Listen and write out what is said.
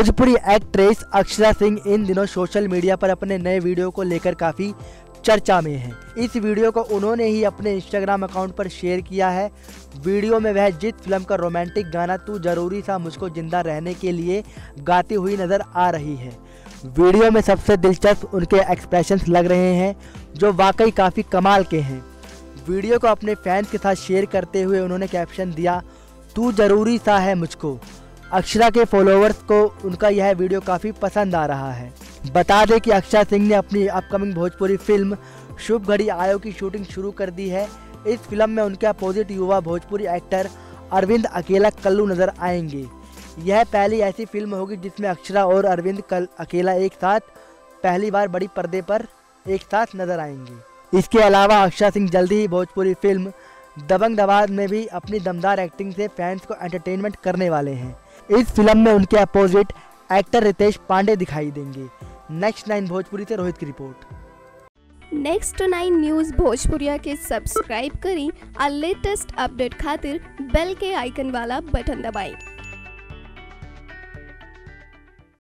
Bhojpuri actress Akshara Singh इन दिनों social media पर अपने नए वीडियो को लेकर काफ़ी चर्चा में हैं। इस वीडियो को उन्होंने ही अपने इंस्टाग्राम अकाउंट पर शेयर किया है। वीडियो में वह जीत फिल्म का रोमांटिक गाना तू जरूरी सा मुझको जिंदा रहने के लिए गाती हुई नज़र आ रही है। वीडियो में सबसे दिलचस्प उनके एक्सप्रेशंस लग रहे हैं जो वाकई काफ़ी कमाल के हैं। वीडियो को अपने फैंस के साथ शेयर करते हुए उन्होंने कैप्शन दिया, तू जरूरी सा है मुझको। अक्षरा के फॉलोअर्स को उनका यह वीडियो काफ़ी पसंद आ रहा है। बता दें कि अक्षरा सिंह ने अपनी अपकमिंग भोजपुरी फिल्म शुभ घड़ी आयो की शूटिंग शुरू कर दी है। इस फिल्म में उनके अपोजिट युवा भोजपुरी एक्टर अरविंद अकेला कल्लू नजर आएंगे। यह पहली ऐसी फिल्म होगी जिसमें अक्षरा और अरविंद अकेला एक साथ पहली बार बड़ी पर्दे पर एक साथ नजर आएंगे। इसके अलावा अक्षरा सिंह जल्दी ही भोजपुरी फिल्म दबंग दबाद में भी अपनी दमदार एक्टिंग से फैंस को एंटरटेनमेंट करने वाले हैं। इस फिल्म में उनके अपोजिट एक्टर रितेश पांडे दिखाई देंगे। नेक्स्ट 9 भोजपुरी से रोहित की रिपोर्ट। नेक्स्ट 9 न्यूज भोजपुरिया के सब्सक्राइब करें और लेटेस्ट अपडेट खातिर बेल के आइकन वाला बटन दबाएं।